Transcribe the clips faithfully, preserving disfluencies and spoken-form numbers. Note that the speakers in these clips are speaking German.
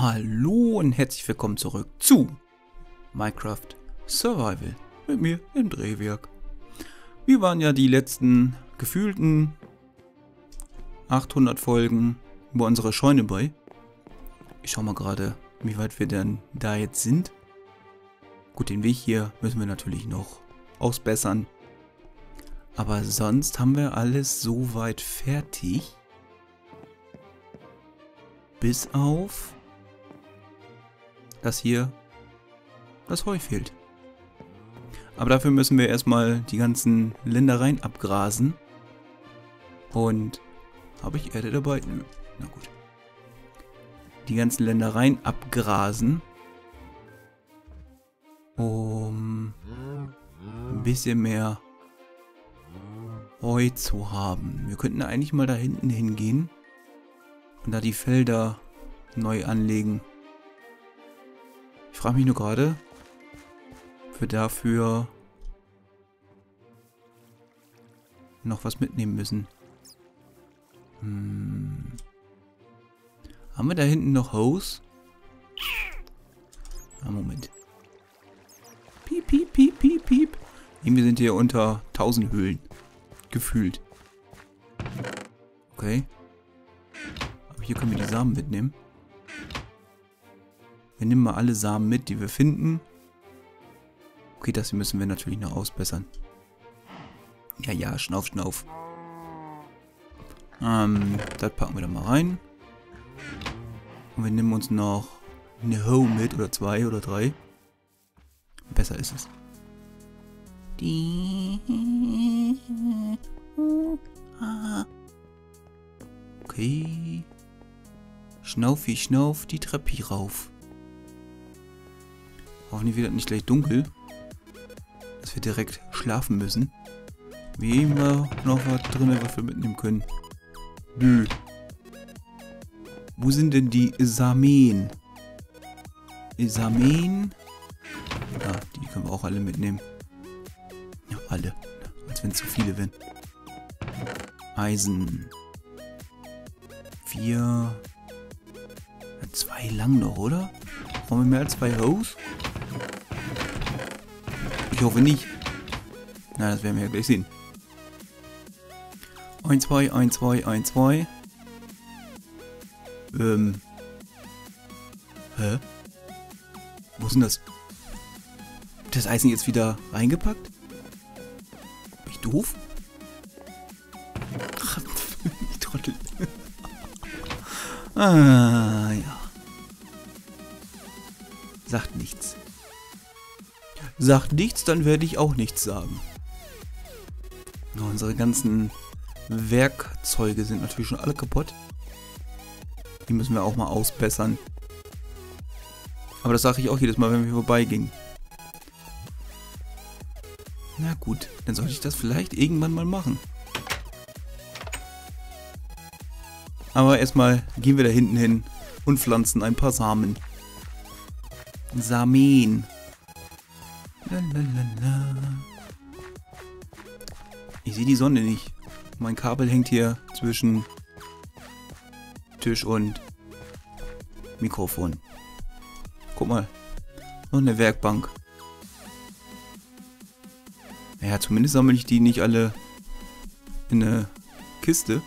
Hallo und herzlich willkommen zurück zu Minecraft Survival mit mir im Drehwerk. Wir waren ja die letzten gefühlten achthundert Folgen über unsere Scheune bei. Ich schau mal gerade, wie weit wir denn da jetzt sind. Gut, den Weg hier müssen wir natürlich noch ausbessern. Aber sonst haben wir alles soweit fertig. Bis auf dass hier das Heu fehlt. Aber dafür müssen wir erstmal die ganzen Ländereien abgrasen. Und habe ich Erde dabei? Nö, na gut. Die ganzen Ländereien abgrasen, um ein bisschen mehr Heu zu haben. Wir könnten eigentlich mal da hinten hingehen und da die Felder neu anlegen. Ich frage mich nur gerade, ob wir dafür noch was mitnehmen müssen. Hm. Haben wir da hinten noch Hose? Ah, Moment. Piep, piep, piep, piep, piep. Wir sind hier unter tausend Höhlen. Gefühlt. Okay. Aber hier können wir die Samen mitnehmen. Wir nehmen mal alle Samen mit, die wir finden. Okay, das hier müssen wir natürlich noch ausbessern. Ja, ja, schnauf, schnauf. Ähm, das packen wir da mal rein. Und wir nehmen uns noch eine Home mit, oder zwei, oder drei. Besser ist es. Okay. Schnauf, ich schnauf, die Treppe hier rauf. Hoffentlich wird es nicht gleich dunkel, dass wir direkt schlafen müssen. Wie immer noch was drin, was wir mitnehmen können. Nö. Wo sind denn die Samen? Samen? Ja, die können wir auch alle mitnehmen. Ja, alle. Als wenn es zu viele wären. Eisen. Vier. Ja, zwei lang noch, oder? Brauchen wir mehr als zwei Hose? Ich hoffe nicht. Na, das werden wir ja gleich sehen. eins, zwei, eins, zwei, eins, zwei. Ähm. Hä? Wo ist denn das? Das Eisen jetzt wieder reingepackt? Bin ich doof? Ach, ich Trottel. Ah, ja. Sagt nichts. Sagt nichts, dann werde ich auch nichts sagen. Unsere ganzen Werkzeuge sind natürlich schon alle kaputt. Die müssen wir auch mal ausbessern. Aber das sage ich auch jedes Mal, wenn wir vorbeigingen. Na gut, dann sollte ich das vielleicht irgendwann mal machen. Aber erstmal gehen wir da hinten hin und pflanzen ein paar Samen. Samen. Lalalala. Ich sehe die Sonne nicht. Mein Kabel hängt hier zwischen Tisch und Mikrofon. Guck mal. Noch eine Werkbank. Naja, zumindest sammle ich die nicht alle in eine Kiste,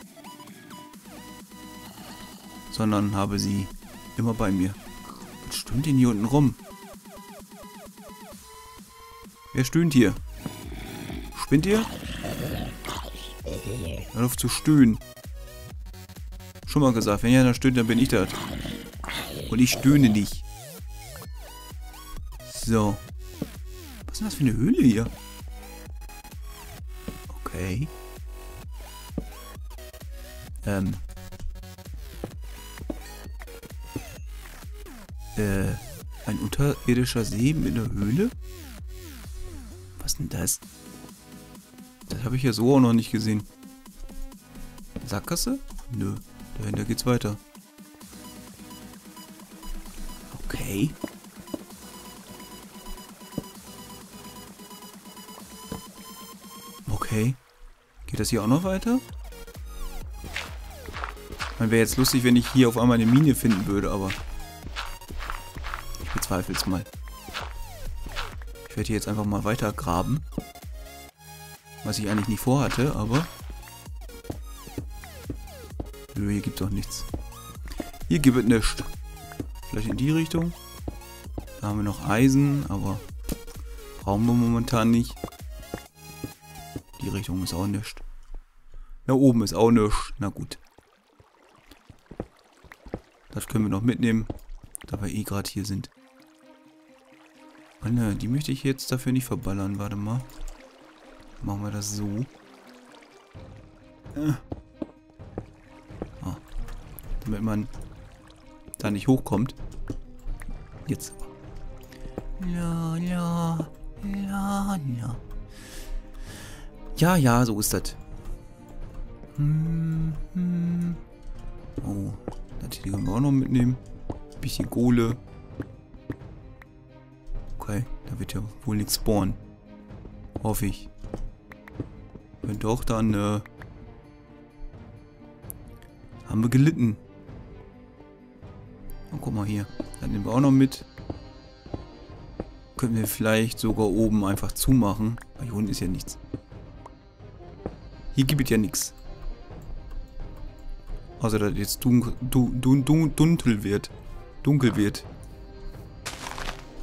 sondern habe sie immer bei mir. Was stöhnt denn hier unten rum? Wer stöhnt hier? Spinnt ihr? Hört auf zu stöhnen. Schon mal gesagt, wenn einer stöhnt, dann bin ich das. Und ich stöhne nicht. So. Was ist denn das für eine Höhle hier? Okay. Ähm. Äh. Ein unterirdischer See mit einer Höhle? Was denn das? Das habe ich ja so auch noch nicht gesehen. Sackgasse? Nö. Dahinter geht's weiter. Okay. Okay. Geht das hier auch noch weiter? Man wäre jetzt lustig, wenn ich hier auf einmal eine Mine finden würde, aber Ich bezweifle es mal. Ich werde hier jetzt einfach mal weiter graben. Was ich eigentlich nicht vorhatte, aber... Nö, hier gibt es auch nichts. Hier gibt es nichts. Vielleicht in die Richtung. Da haben wir noch Eisen, aber brauchen wir momentan nicht. Die Richtung ist auch nichts. Da oben ist auch nichts. Na gut. Das können wir noch mitnehmen, da wir eh gerade hier sind. Mann, die möchte ich jetzt dafür nicht verballern. Warte mal. Machen wir das so. Äh. Ah. Damit man da nicht hochkommt. Jetzt. La, la, la, la. Ja, ja, so ist das. Hm, hm. Oh, das hier können wir auch noch mitnehmen. Ein bisschen Kohle. Okay, da wird ja wohl nichts spawnen. Hoffe ich. Wenn doch, dann äh, haben wir gelitten. Oh, guck mal hier. Dann nehmen wir auch noch mit. Können wir vielleicht sogar oben einfach zumachen. Weil hier unten ist ja nichts. Hier gibt es ja nichts. Außer dass jetzt dunkel, dun, dun, dunkel wird. Dunkel wird.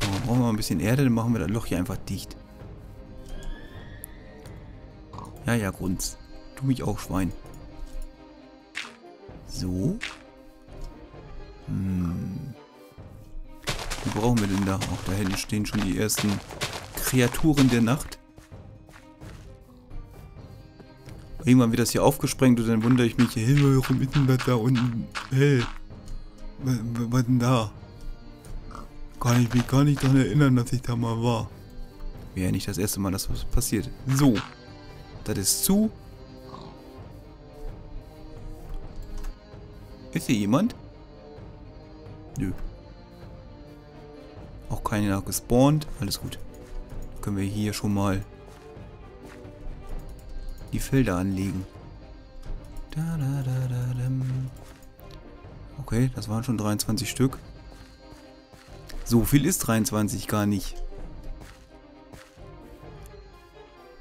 Oh, brauchen wir mal ein bisschen Erde, dann machen wir das Loch hier einfach dicht. Ja, ja, Grunz. Tu mich auch, Schwein. So. Hm. Wie brauchen wir denn da? Auch da hinten stehen schon die ersten Kreaturen der Nacht. Irgendwann wird das hier aufgesprengt und dann wundere ich mich, hey, warum ist denn das da unten? Hey, was denn da? Kann ich mich gar nicht daran erinnern, dass ich da mal war. Wäre ja nicht das erste Mal, dass was passiert. So. Das ist zu. Ist hier jemand? Nö. Auch keiner gespawnt. Alles gut. Können wir hier schon mal die Felder anlegen. Okay, das waren schon dreiundzwanzig Stück. So viel ist dreiundzwanzig gar nicht.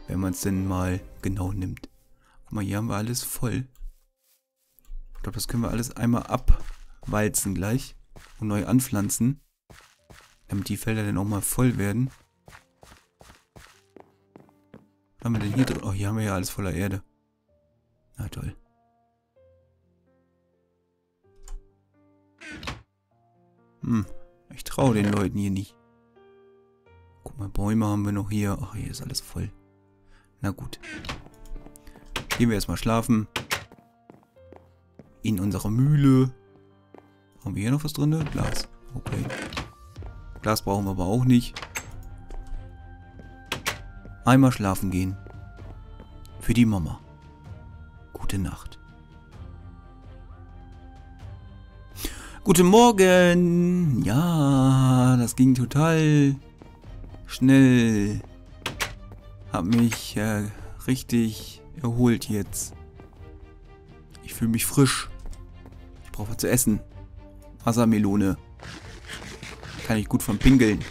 Wenn man es denn mal genau nimmt. Guck mal, hier haben wir alles voll. Ich glaube, das können wir alles einmal abwalzen gleich und neu anpflanzen, damit die Felder dann auch mal voll werden. Was haben wir denn hier drin? Oh, hier haben wir ja alles voller Erde. Na toll. Hm, ich traue den Leuten hier nicht. Guck mal, Bäume haben wir noch hier. Ach, hier ist alles voll. Na gut. Gehen wir erstmal schlafen. In unsere Mühle. Haben wir hier noch was drin? Glas. Okay. Glas brauchen wir aber auch nicht. Einmal schlafen gehen. Für die Mama. Gute Nacht. Guten Morgen. Ja, das ging total schnell. Hab mich äh, richtig erholt jetzt. Ich fühle mich frisch. Ich brauche was zu essen. Wassermelone. Kann ich gut von pingeln.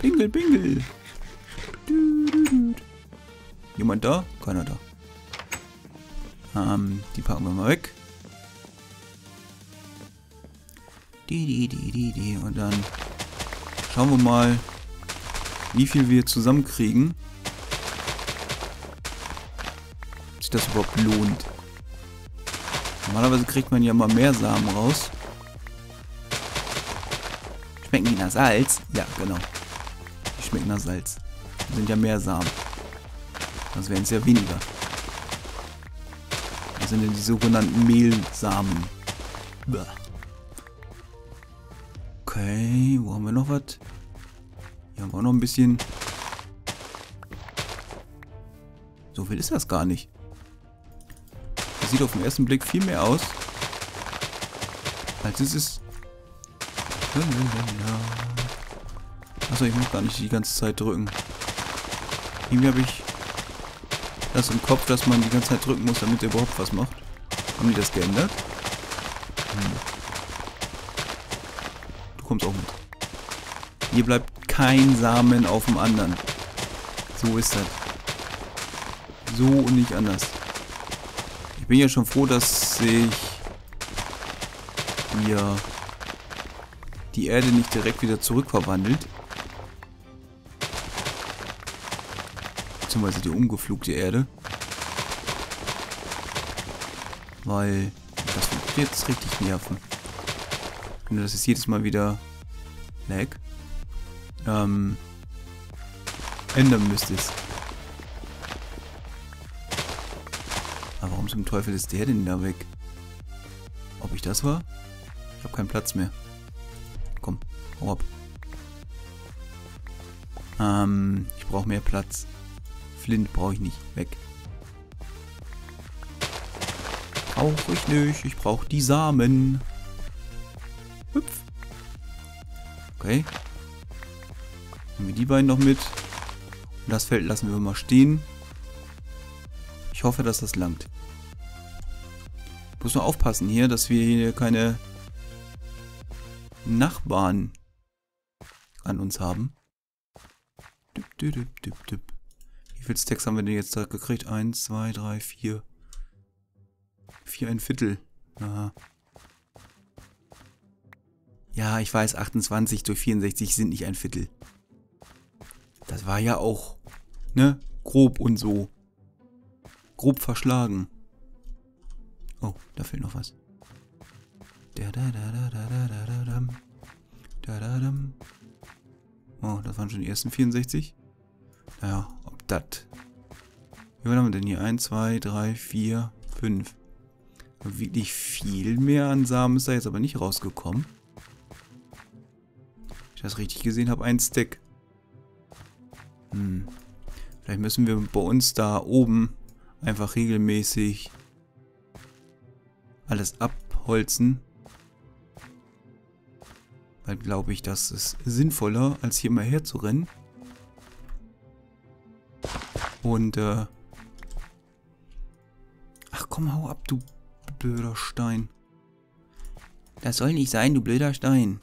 Pingel, pingel. Du, du, du. Jemand da? Keiner da. Ähm, die packen wir mal weg. Die, die, die, die, die. Und dann schauen wir mal, wie viel wir zusammenkriegen. Ob sich das überhaupt lohnt. Normalerweise kriegt man ja mal mehr Samen raus. Schmecken die nach Salz? Ja, genau. Die schmecken nach Salz. Das sind ja mehr Samen. Sonst wären es ja weniger. Das sind ja die sogenannten Mehlsamen. Okay, wo haben wir noch was? Hier haben wir auch noch ein bisschen. So viel ist das gar nicht. Das sieht auf den ersten Blick viel mehr aus, als es ist. Achso, ich muss gar nicht die ganze Zeit drücken. Irgendwie habe ich das im Kopf, dass man die ganze Zeit drücken muss, damit er überhaupt was macht. Haben die das geändert? Hm. kommst auch mit. Hier bleibt kein Samen auf dem anderen. So ist das. So und nicht anders. Ich bin ja schon froh, dass ich hier die Erde nicht direkt wieder zurückverwandelt. Beziehungsweise die umgepflugte Erde. Weil das wird jetzt richtig nerven. Nur das ist jedes Mal wieder lag. Ähm, ändern müsstest. Aber warum zum Teufel ist der denn da weg? Ob ich das war? Ich habe keinen Platz mehr. Komm, hau ab. Ähm, ich brauche mehr Platz. Flint brauche ich nicht. Weg. Brauche ich nicht. Ich brauche die Samen. Hüpf. Okay. Nehmen wir die beiden noch mit. Und das Feld lassen wir mal stehen. Ich hoffe, dass das langt. Muss nur aufpassen hier, dass wir hier keine Nachbarn an uns haben. Düpp, düpp, düpp, düpp. Wie viel Stacks haben wir denn jetzt da gekriegt? Eins, zwei, drei, vier. Vier, ein Viertel. Aha. Ja, ich weiß, achtundzwanzig durch vierundsechzig sind nicht ein Viertel. Das war ja auch, ne, grob und so. Grob verschlagen. Oh, da fehlt noch was. Oh, das waren schon die ersten vierundsechzig. Naja, ob das. Wie viel haben wir denn hier? eins, zwei, drei, vier, fünf. Wirklich viel mehr an Samen ist da jetzt aber nicht rausgekommen. Wenn ich das richtig gesehen habe, ein Stack. Hm. Vielleicht müssen wir bei uns da oben einfach regelmäßig alles abholzen. Weil glaube ich, das ist sinnvoller, als hier mal herzurennen. Und, äh... ach komm, hau ab, du blöder Stein. Das soll nicht sein, du blöder Stein.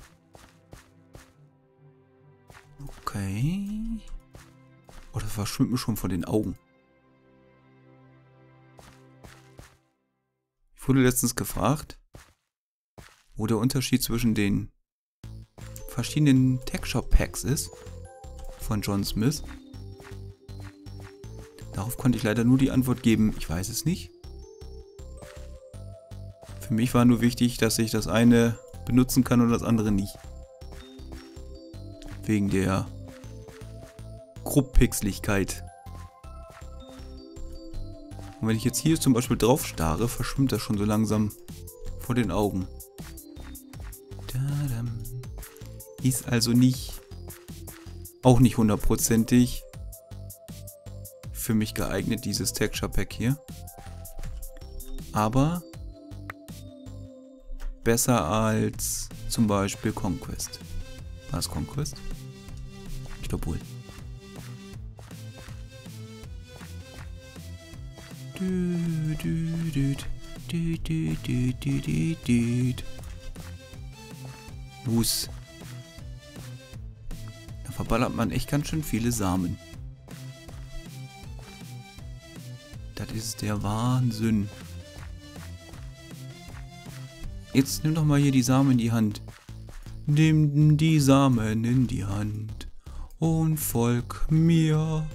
Okay. Oh, das verschwimmt mir schon vor den Augen. Ich wurde letztens gefragt, wo der Unterschied zwischen den verschiedenen Tech Shop Packs ist von John Smith. Darauf konnte ich leider nur die Antwort geben, ich weiß es nicht. Für mich war nur wichtig, dass ich das eine benutzen kann und das andere nicht. Wegen der Grobpixeligkeit. Und wenn ich jetzt hier zum Beispiel drauf starre, verschwimmt das schon so langsam vor den Augen. Tadam. Ist also nicht, auch nicht hundertprozentig für mich geeignet, dieses Texture Pack hier. Aber besser als zum Beispiel Conquest. War es Conquest? Ich glaube wohl. Bus. Da verballert man echt ganz schön viele Samen. Das ist der Wahnsinn. Jetzt nimm doch mal hier die Samen in die Hand. Nimm die Samen in die Hand und folg mir.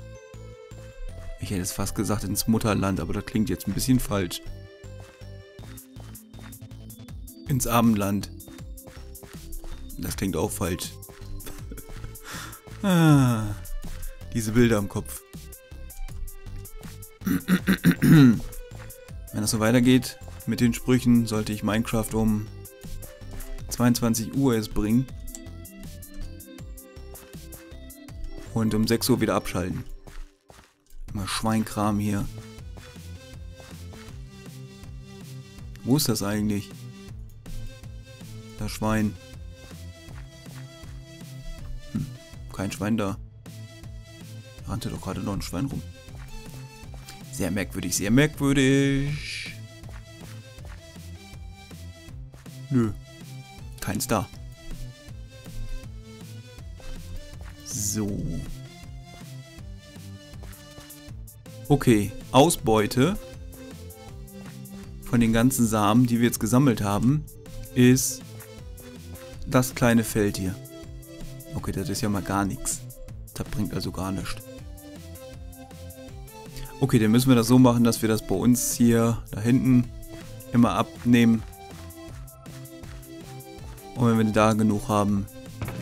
Ich hätte es fast gesagt ins Mutterland, aber das klingt jetzt ein bisschen falsch. Ins Abendland. Das klingt auch falsch. Ah, diese Bilder im Kopf. Wenn das so weitergeht mit den Sprüchen, sollte ich Minecraft um zweiundzwanzig Uhr erst bringen. Und um sechs Uhr wieder abschalten. Mal Schweinkram hier. Wo ist das eigentlich? Das Schwein. Hm, kein Schwein da. Da rannte doch gerade noch ein Schwein rum. Sehr merkwürdig, sehr merkwürdig. Nö. Keins da. So. Okay, Ausbeute von den ganzen Samen, die wir jetzt gesammelt haben, ist das kleine Feld hier. Okay, das ist ja mal gar nichts. Das bringt also gar nichts. Okay, dann müssen wir das so machen, dass wir das bei uns hier da hinten immer abnehmen. Und wenn wir da genug haben,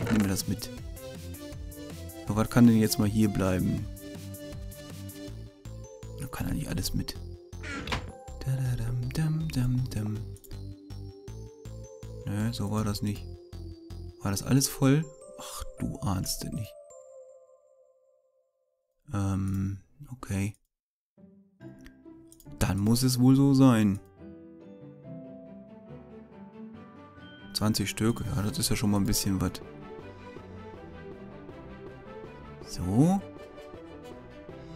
nehmen wir das mit. Aber was kann denn jetzt mal hier bleiben? Da kann eigentlich alles mit. Ne, so war das nicht. War das alles voll? Ach, du ahnst es nicht. Ähm, okay. Dann muss es wohl so sein. zwanzig Stück, ja, das ist ja schon mal ein bisschen was. So.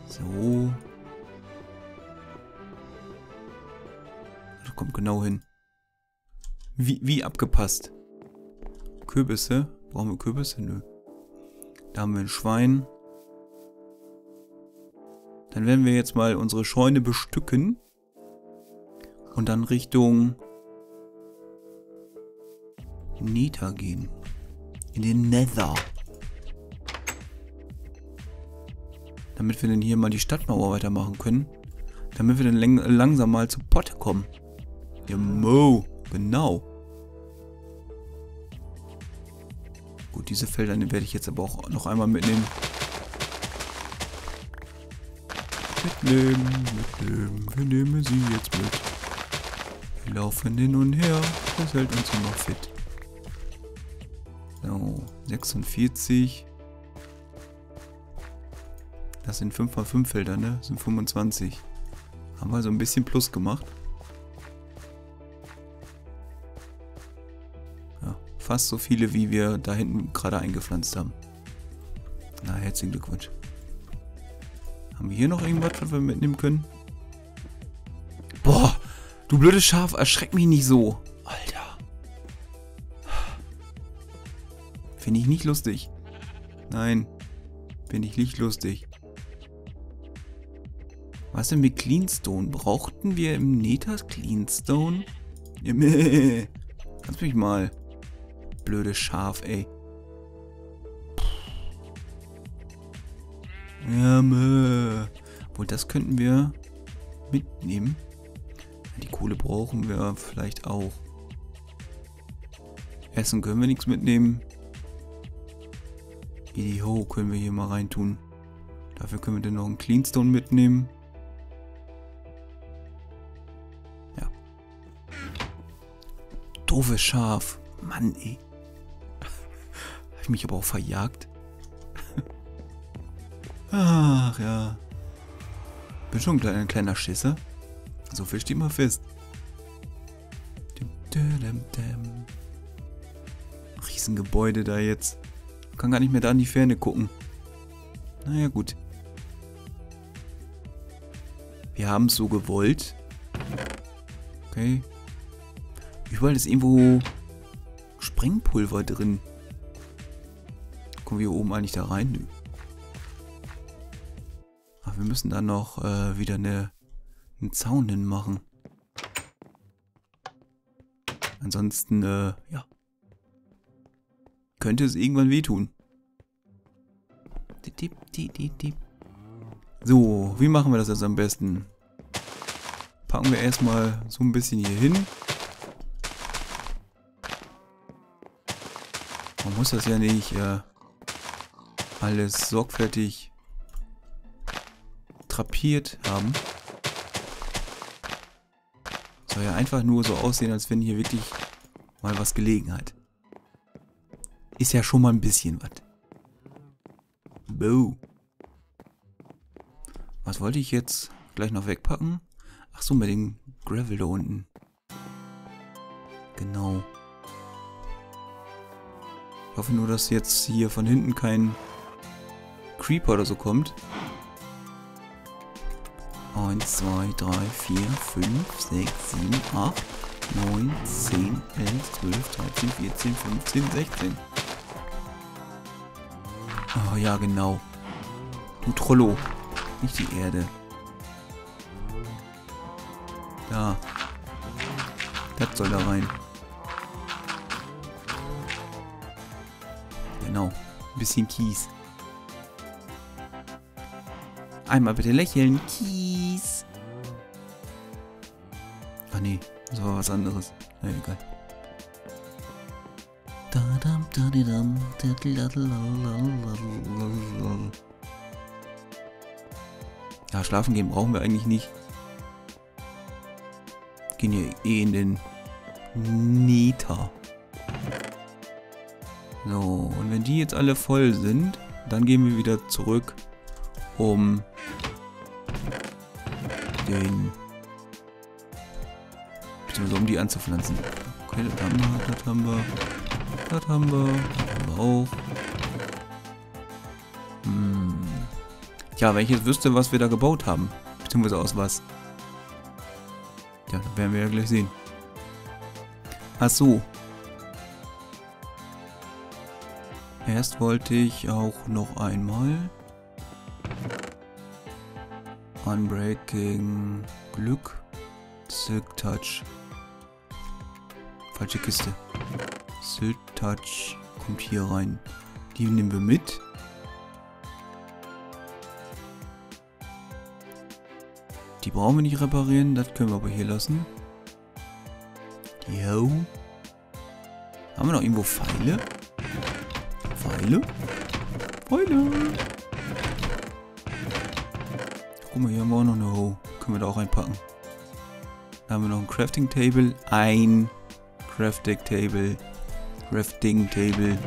So. Das kommt genau hin. Wie, wie abgepasst. Kürbisse. Brauchen wir Kürbisse? Nö. Da haben wir ein Schwein. Dann werden wir jetzt mal unsere Scheune bestücken. Und dann Richtung Nether gehen. In den Nether. Damit wir dann hier mal die Stadtmauer weitermachen können. Damit wir dann lang langsam mal zu Potte kommen. Ja, Mo. Genau. Gut, diese Felder werde ich jetzt aber auch noch einmal mitnehmen. Mitnehmen, mitnehmen, wir nehmen sie jetzt mit. Wir laufen hin und her, das hält uns immer fit. So, sechsundvierzig. Das sind fünf mal fünf Felder, ne? Das sind fünfundzwanzig. Haben wir so ein bisschen Plus gemacht. Ja, fast so viele, wie wir da hinten gerade eingepflanzt haben. Na, herzlichen Glückwunsch. Haben wir hier noch irgendwas, was wir mitnehmen können? Boah, du blödes Schaf, erschreck mich nicht so. Alter. Finde ich nicht lustig. Nein, bin ich nicht lustig. Was denn mit Cleanstone? Brauchten wir im Nether Cleanstone? Kannst mich mal. Blödes Schaf, ey. Ja, mö. Wohl, das könnten wir mitnehmen. Die Kohle brauchen wir vielleicht auch. Essen können wir nichts mitnehmen. Idiho können wir hier mal reintun. Dafür können wir dann noch einen Cleanstone mitnehmen. Ja. Doofes Schaf. Mann, ey. Habe ich mich aber auch verjagt. Ach ja. Bin schon ein kleiner, ein kleiner Schisser. So viel steht mal fest. Riesengebäude da jetzt. Kann gar nicht mehr da in die Ferne gucken. Naja, gut. Wir haben es so gewollt. Okay. Überall ist irgendwo Sprengpulver drin. Kommen wir hier oben eigentlich da rein? Nö. Wir müssen dann noch äh, wieder eine, einen Zaun hin machen. Ansonsten, äh, ja. Könnte es irgendwann wehtun. So, wie machen wir das jetzt am besten? Packen wir erstmal so ein bisschen hier hin. Man muss das ja nicht äh, alles sorgfältig trapiert haben. Soll ja einfach nur so aussehen, als wenn hier wirklich mal was gelegen hat. Ist ja schon mal ein bisschen was. Boah. Was wollte ich jetzt gleich noch wegpacken? Ach so, mit dem Gravel da unten. Genau. Ich hoffe nur, dass jetzt hier von hinten kein Creeper oder so kommt. eins, zwei, drei, vier, fünf, sechs, sieben, acht, neun, zehn, elf, zwölf, dreizehn, vierzehn, fünfzehn, sechzehn. Oh ja, genau. Du Trollo. Nicht die Erde. Da. Das soll da rein. Genau. Ein bisschen Kies. Einmal bitte lächeln. Kies. Ach nee, das war was anderes. Na egal. Ja, schlafen gehen brauchen wir eigentlich nicht. Gehen ja eh in den Nether. So, und wenn die jetzt alle voll sind, dann gehen wir wieder zurück, um den, beziehungsweise um die anzupflanzen. Okay, das haben wir, das haben wir, das haben wir, das haben wir auch. Hm. Tja, wenn ich jetzt wüsste, was wir da gebaut haben, beziehungsweise aus was. Ja, das werden wir ja gleich sehen. Ach so. Erst wollte ich auch noch einmal Unbreaking Glück Silk Touch. Falsche Kiste. Silk Touch kommt hier rein. Die nehmen wir mit. Die brauchen wir nicht reparieren, das können wir aber hier lassen. Jo. Haben wir noch irgendwo Pfeile? Pfeile? Pfeile! Guck mal, hier haben wir auch noch eine Ho. Können wir da auch reinpacken. Da haben wir noch ein Crafting Table. Ein Crafting Table. Crafting Table.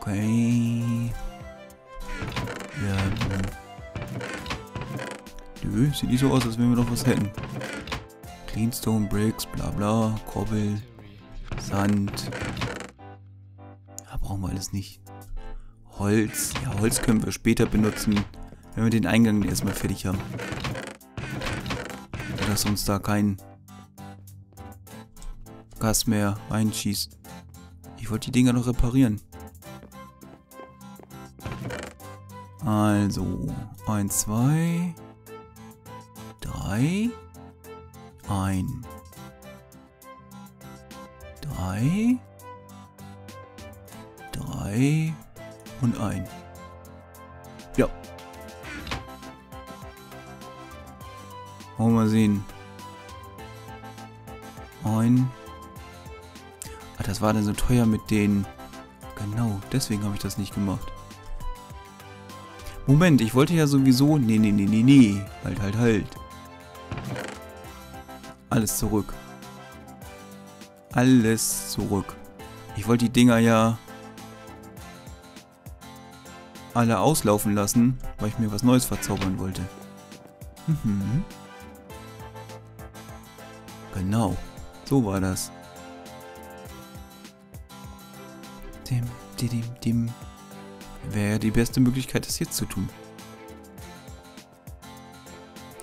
Okay. Ja. Nö, sieht nicht so aus, als wenn wir noch was hätten. Cleanstone, Bricks, bla bla, Kobbel, Sand. Ja, brauchen wir alles nicht. Holz. Ja, Holz können wir später benutzen, wenn wir den Eingang erstmal fertig haben. Dass uns da kein Gas mehr reinschießt. Ich wollte die Dinger noch reparieren. Also, eins, zwei... drei, ein, drei, drei und ein. Ja. Wollen wir mal sehen. Ein. Ach, das war dann so teuer mit den... Genau, deswegen habe ich das nicht gemacht. Moment, ich wollte ja sowieso... Nee, nee, nee, nee, nee. Halt, halt, halt. Alles zurück. Alles zurück. Ich wollte die Dinger ja alle auslaufen lassen, weil ich mir was Neues verzaubern wollte. Mhm. Genau. So war das. Dim, dim, dim. Wäre ja die beste Möglichkeit, das jetzt zu tun.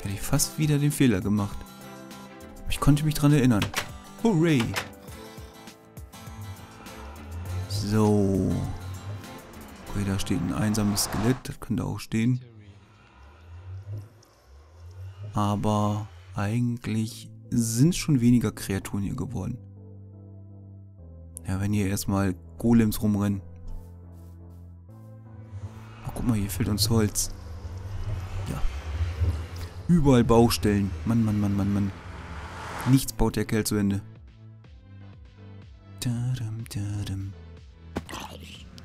Hätte ich fast wieder den Fehler gemacht. Ich konnte mich dran erinnern. Hooray! So. Okay, da steht ein einsames Skelett. Das könnte auch stehen. Aber eigentlich sind schon weniger Kreaturen hier geworden. Ja, wenn hier erstmal Golems rumrennen. Ach, guck mal, hier fehlt uns Holz. Ja. Überall Baustellen. Mann, Mann, Mann, Mann, Mann. Nichts baut der Kerl zu Ende. Dadum, dadum.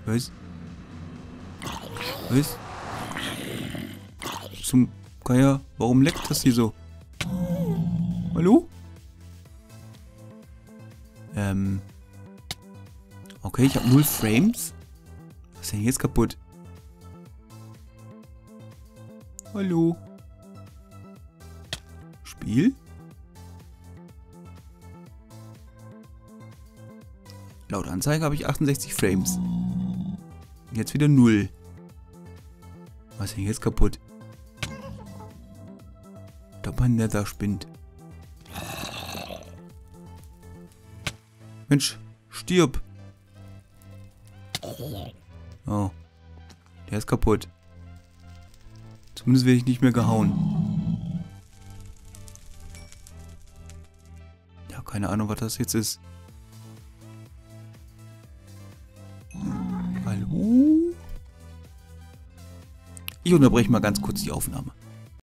Was? Was? Zum Geier, warum leckt das hier so? Hallo? Ähm. Okay, ich habe null Frames. Was ist denn jetzt kaputt? Hallo? Spiel? Laut Anzeige habe ich achtundsechzig Frames. Jetzt wieder null. Was ist denn jetzt kaputt? Da mein Nether spinnt. Mensch, stirb. Oh. Der ist kaputt. Zumindest werde ich nicht mehr gehauen. Ja, keine Ahnung, was das jetzt ist. Hallo? Ich unterbreche mal ganz kurz die Aufnahme.